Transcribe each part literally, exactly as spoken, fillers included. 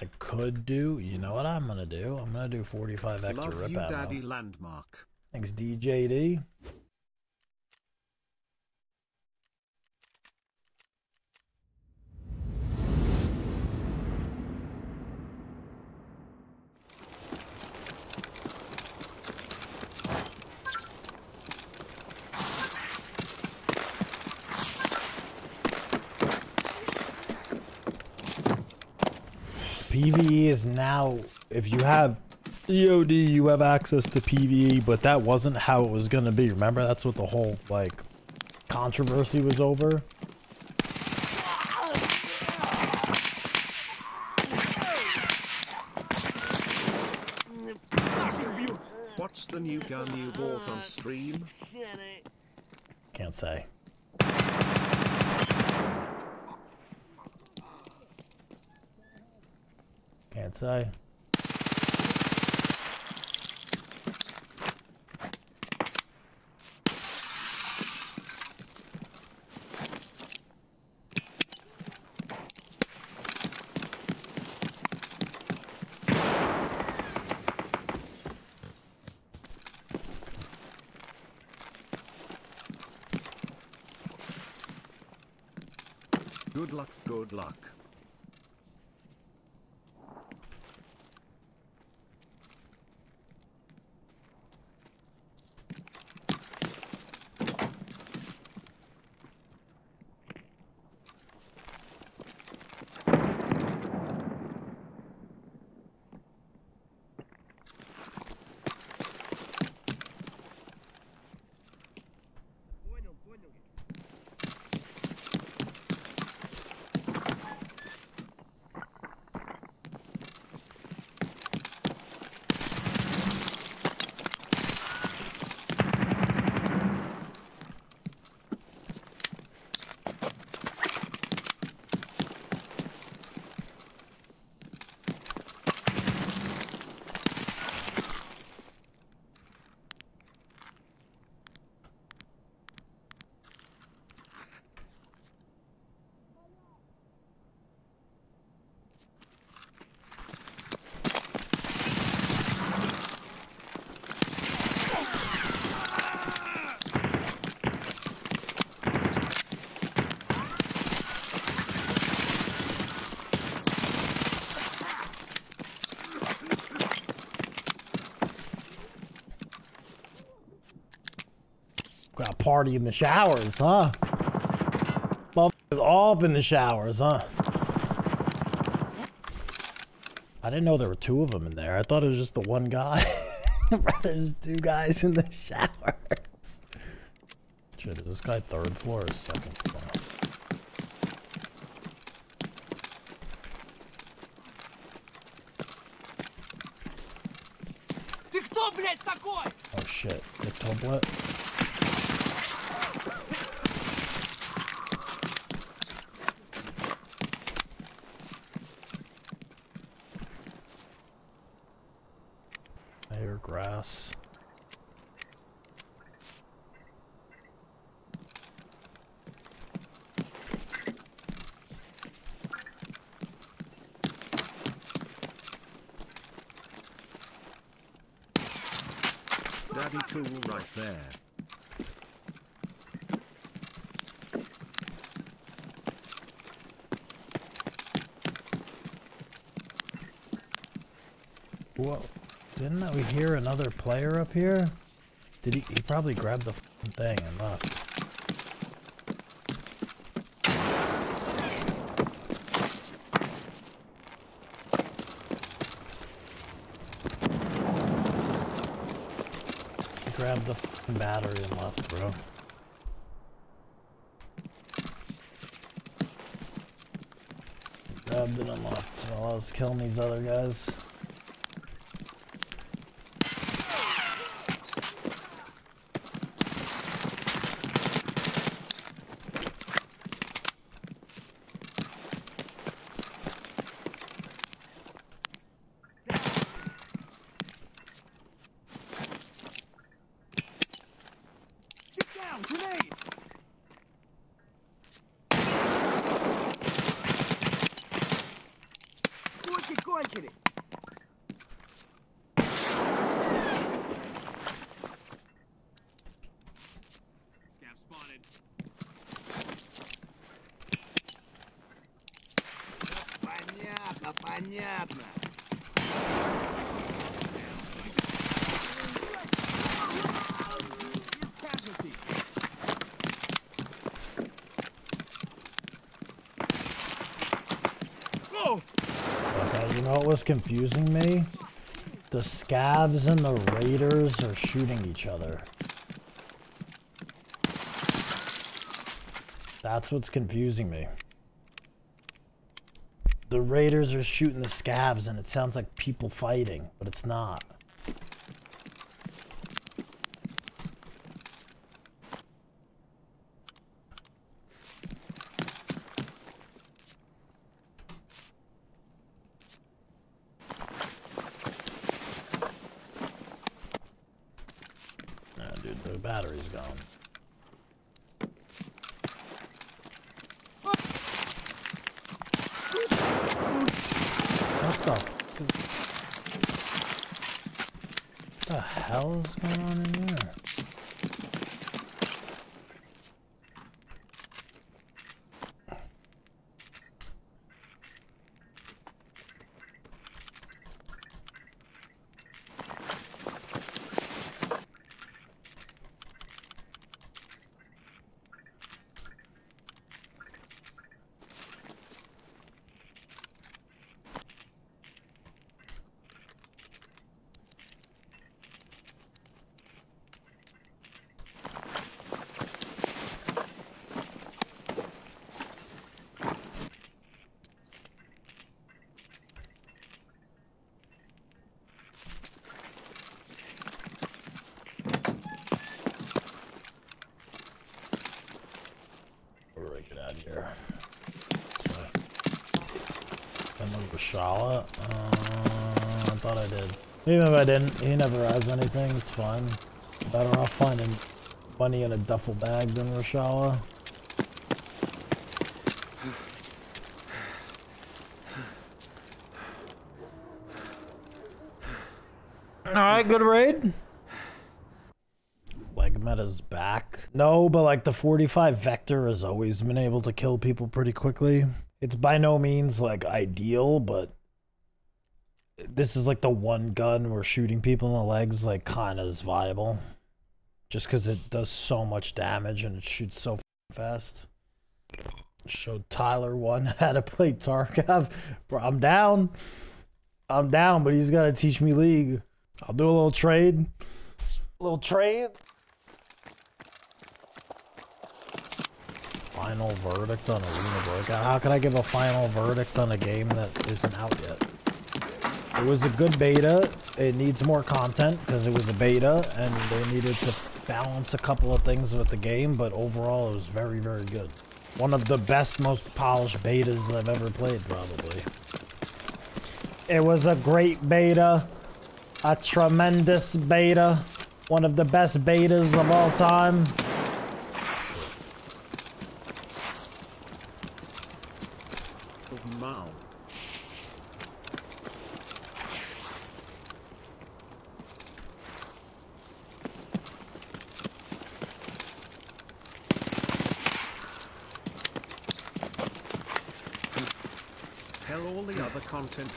I could do, you know what I'm gonna do? I'm gonna do forty-five Vector Rip Ammo. Love you, Daddy Landmark. Thanks, D J D. P V E is now, if you have E O D, you have access to P V E, but that wasn't how it was going to be. Remember, that's what the whole, like, controversy was over. What's the new gun you bought on stream? Can't say. Can't say. Good luck, good luck. Party in the showers, huh? Motherfuckers all up in the showers, huh? I didn't know there were two of them in there. I thought it was just the one guy. There's two guys in the showers. Shit, is this guy third floor or second floor? Oh shit, the tablet. Hear another player up here? Did he, he probably grabbed the thing and left. He grabbed the battery and left, bro. He grabbed it and left while I was killing these other guys. What's confusing me? The scabs and the raiders are shooting each other. That's what's confusing me. The raiders are shooting the scabs and it sounds like people fighting, but it's not. Charlotte? Uh, I thought I did. Even if I didn't, he never has anything, it's fine. Better off finding money in a duffel bag than Rashala. Alright, good raid. Leg meta's back. No, but like the forty-five Vector has always been able to kill people pretty quickly. It's by no means, like, ideal, but this is, like, the one gun where shooting people in the legs, like, kinda is viable. Just because it does so much damage and it shoots so fast. Showed Tyler one how to play Tarkov. Bro, I'm down. I'm down, but he's got to teach me League. I'll do a little trade. A little trade. Final verdict on Arena Breakout. How can I give a final verdict on a game that isn't out yet? It was a good beta. It needs more content because it was a beta and they needed to balance a couple of things with the game, but overall it was very, very good. One of the best, most polished betas I've ever played, probably. It was a great beta. A tremendous beta. One of the best betas of all time.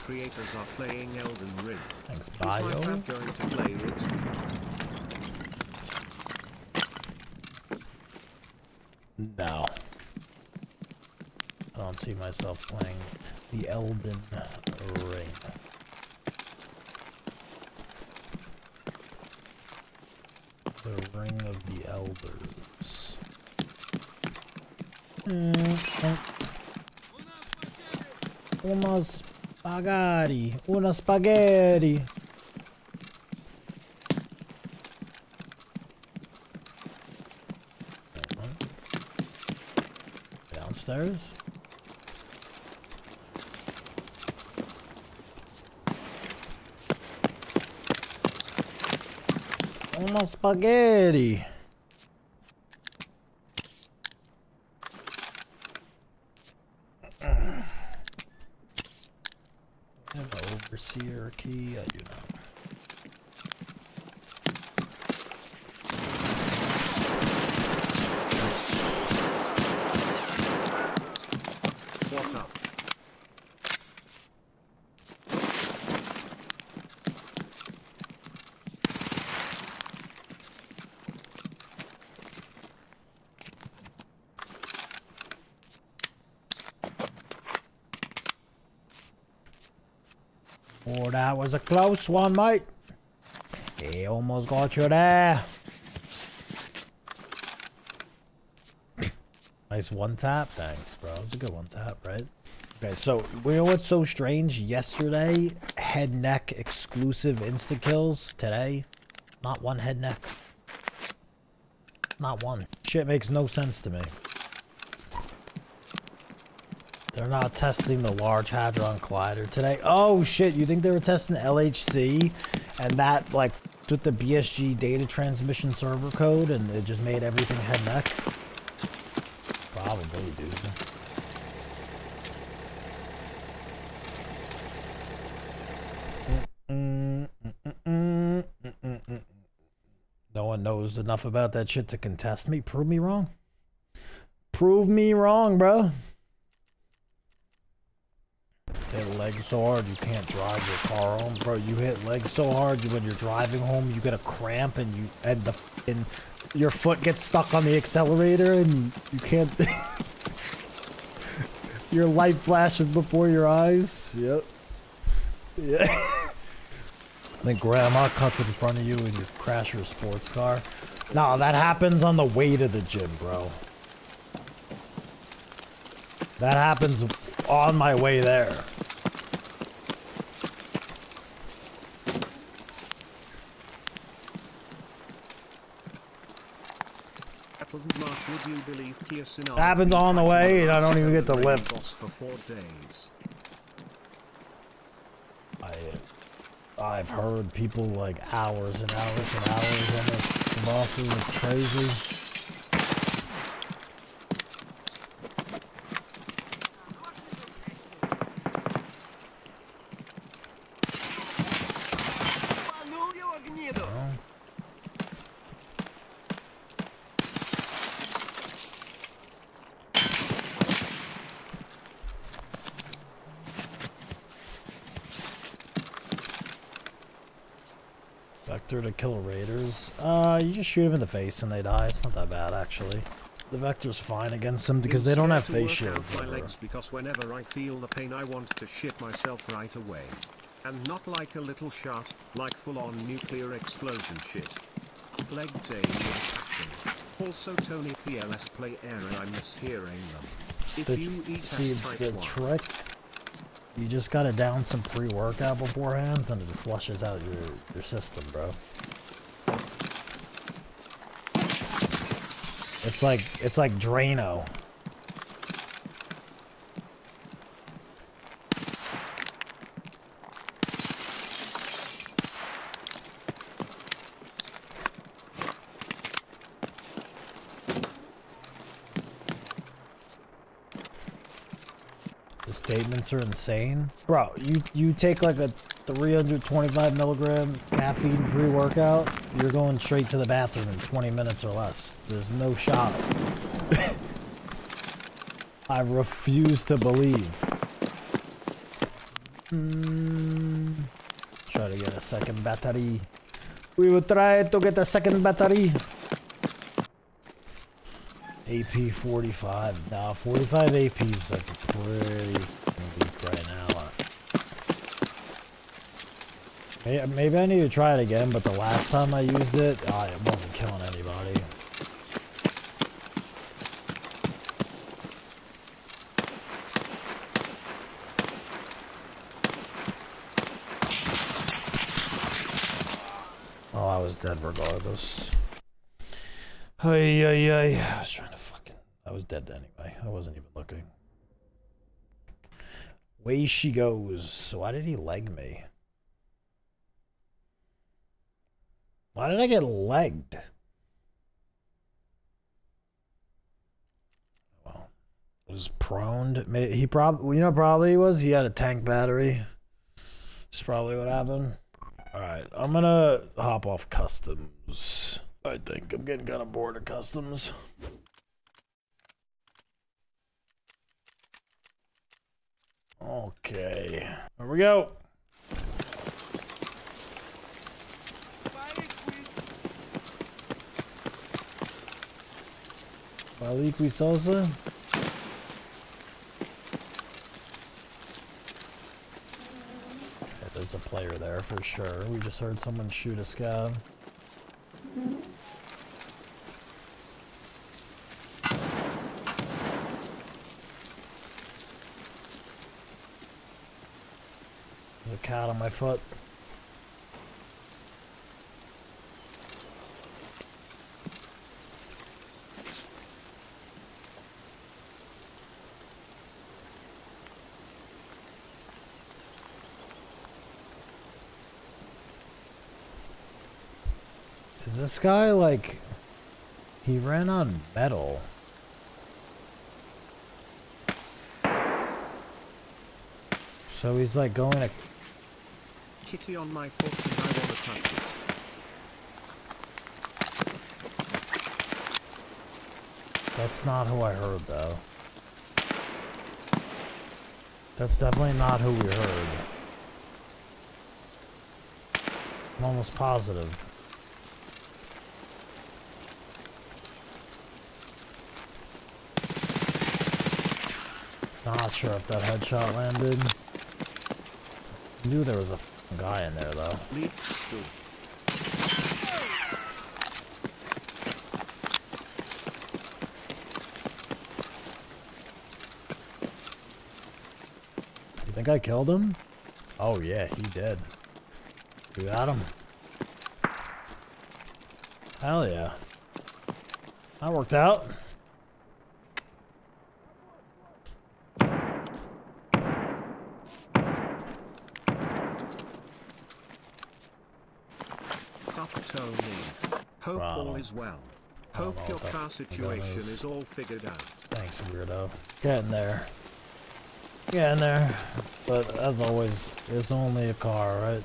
Creators are playing Elden Ring. Thanks, bio. Going to play it. No. I don't see myself playing the Elden Ring. The Ring of the Elders. Mm-hmm. Almost. Spaghetti, una spaghetti. Downstairs. Una spaghetti. I have the overseer key. I do not. Oh, that was a close one, mate. He almost got you there. Nice one tap. Thanks, bro. It was a good one tap, right? Okay, so you know what's so strange? Yesterday, head neck exclusive insta kills. Today, not one head neck. Not one. Shit makes no sense to me. They're not testing the Large Hadron Collider today. Oh shit, you think they were testing L H C and that like with the B S G data transmission server code and it just made everything head neck? Probably, dude. Mm-mm, mm-mm, mm-mm. No one knows enough about that shit to contest me. Prove me wrong. Prove me wrong, bro. Hit leg so hard you can't drive your car home, bro. You hit leg so hard you, when you're driving home you get a cramp and you and the and your foot gets stuck on the accelerator and you can't. Your light flashes before your eyes. Yep. Yeah. I think grandma cuts in front of you and you crash your sports car. No, that happens on the way to the gym, bro. That happens on my way there. Happens on the way and I don't even get to lift. I, I've heard people like hours and hours and hours on the bosses. It's crazy. Vector to kill raiders. Uh, you just shoot them in the face and they die. It's not that bad, actually. The Vector's fine against them because they don't have face shields. My legs because whenever I feel the pain, I want to shit myself right away, and not like a little shot, like full-on nuclear explosion shit. Leg day. Also, Tony P L S play air, and I'm mishearing them. If the, you eat see the trick, you just gotta down some pre-workout beforehand and it flushes out your, your system, bro. It's like, it's like Drano. Statements are insane, bro. You you take like a three hundred twenty-five milligram caffeine pre-workout, you're going straight to the bathroom in twenty minutes or less. There's no shot. I refuse to believe. Mm. Try to get a second battery. We will try to get a second battery. A P forty-five. Nah, forty-five A P is like pretty weak right now. Maybe I need to try it again, but the last time I used it, oh, it wasn't killing anybody. Oh, I was dead regardless. Ay, ay, ay. I was trying to fucking... I was dead anyway. I wasn't even looking. Way she goes. Why did he leg me? Why did I get legged? Well, I was prone. He probably... You know, probably he was? He had a tank battery. It's probably what happened. Alright, I'm gonna hop off customs. I think I'm getting kind of bored of customs. Okay. Here we go. Malik Wisosa. There's a player there for sure. We just heard someone shoot a scab. Mm-hmm. There's a cat on my foot. This guy, like, he ran on metal. So he's like going to kitty on my foot and I want to touch it. That's not who I heard though. That's definitely not who we heard. I'm almost positive. Not sure if that headshot landed. Knew there was a f***ing guy in there though. You think I killed him? Oh yeah, he did. You got him. Hell yeah. That worked out. Hope all is well. Hope your car situation is all figured out. Thanks, weirdo. Get in there. Get in there. But as always, it's only a car, right?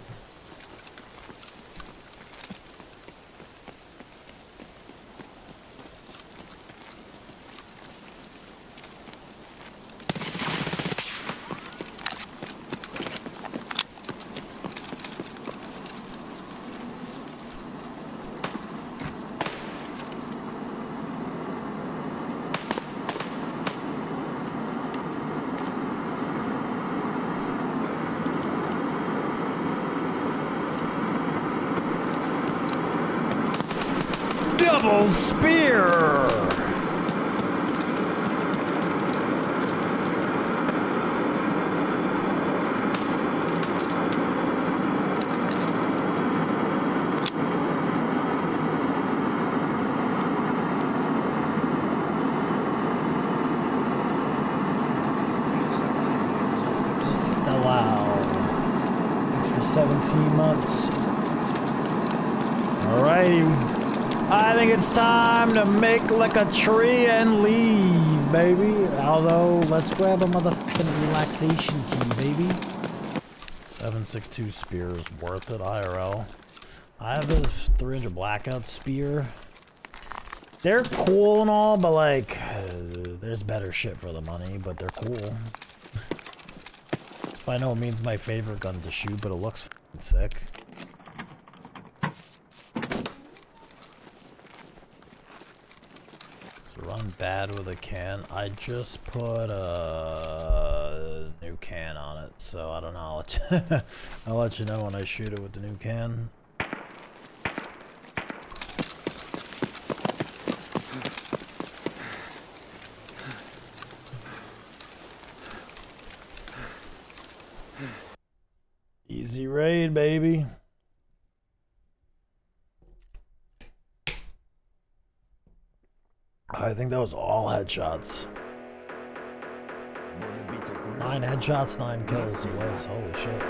Spear. Wow. Thanks for seventeen months. All righty. I think it's time to make like a tree and leave, baby. Although, let's grab a motherfucking relaxation key, baby. seven six two spear is worth it, I R L. I have this three hundred blackout spear. They're cool and all, but like, uh, there's better shit for the money, but they're cool. By no means my favorite gun to shoot, but it looks fucking sick. Run bad with a can. I just put a new can on it, so I don't know. I'll let, I'll let you know when I shoot it with the new can. Easy raid, baby. I think that was all headshots. Nine headshots, nine kills. It was. Holy shit.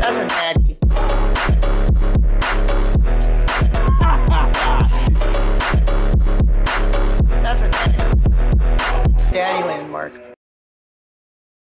That's a bad. back.